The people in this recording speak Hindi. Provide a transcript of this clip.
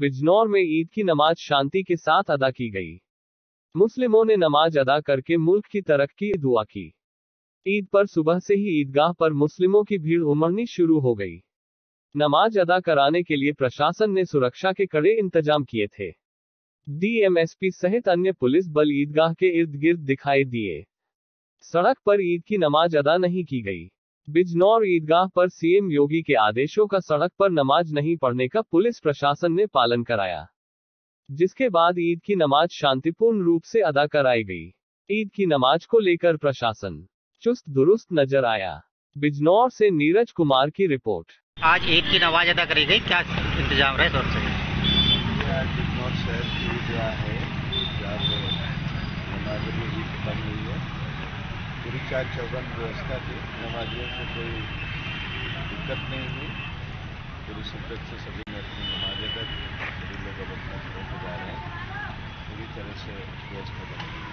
बिजनौर में ईद की नमाज शांति के साथ अदा की गई। मुस्लिमों ने नमाज अदा करके मुल्क की तरक्की दुआ की। ईद पर सुबह से ही ईदगाह पर मुस्लिमों की भीड़ उमड़नी शुरू हो गई। नमाज अदा कराने के लिए प्रशासन ने सुरक्षा के कड़े इंतजाम किए थे। डीएमएसपी सहित अन्य पुलिस बल ईदगाह के इर्द गिर्द दिखाई दिए। सड़क पर ईद की नमाज अदा नहीं की गई। बिजनौर ईदगाह पर सीएम योगी के आदेशों का सड़क पर नमाज नहीं पढ़ने का पुलिस प्रशासन ने पालन कराया, जिसके बाद ईद की नमाज शांतिपूर्ण रूप से अदा कराई गई। ईद की नमाज को लेकर प्रशासन चुस्त दुरुस्त नजर आया। बिजनौर से नीरज कुमार की रिपोर्ट। आज ईद की नमाज अदा करी गई, क्या इंतजाम रहे? बिजनौर शहर की जो है नमाज में ईद बन हुई है, पूरी 4/54 व्यवस्था थी। नमाजियों को कोई दिक्कत नहीं हुई, पूरी शिद्दत से सभी ने अपनी नमाज अदा की। सभी लोग अब अपने घरों को जा रहे हैं, पूरी तरह से व्यवस्था बनी।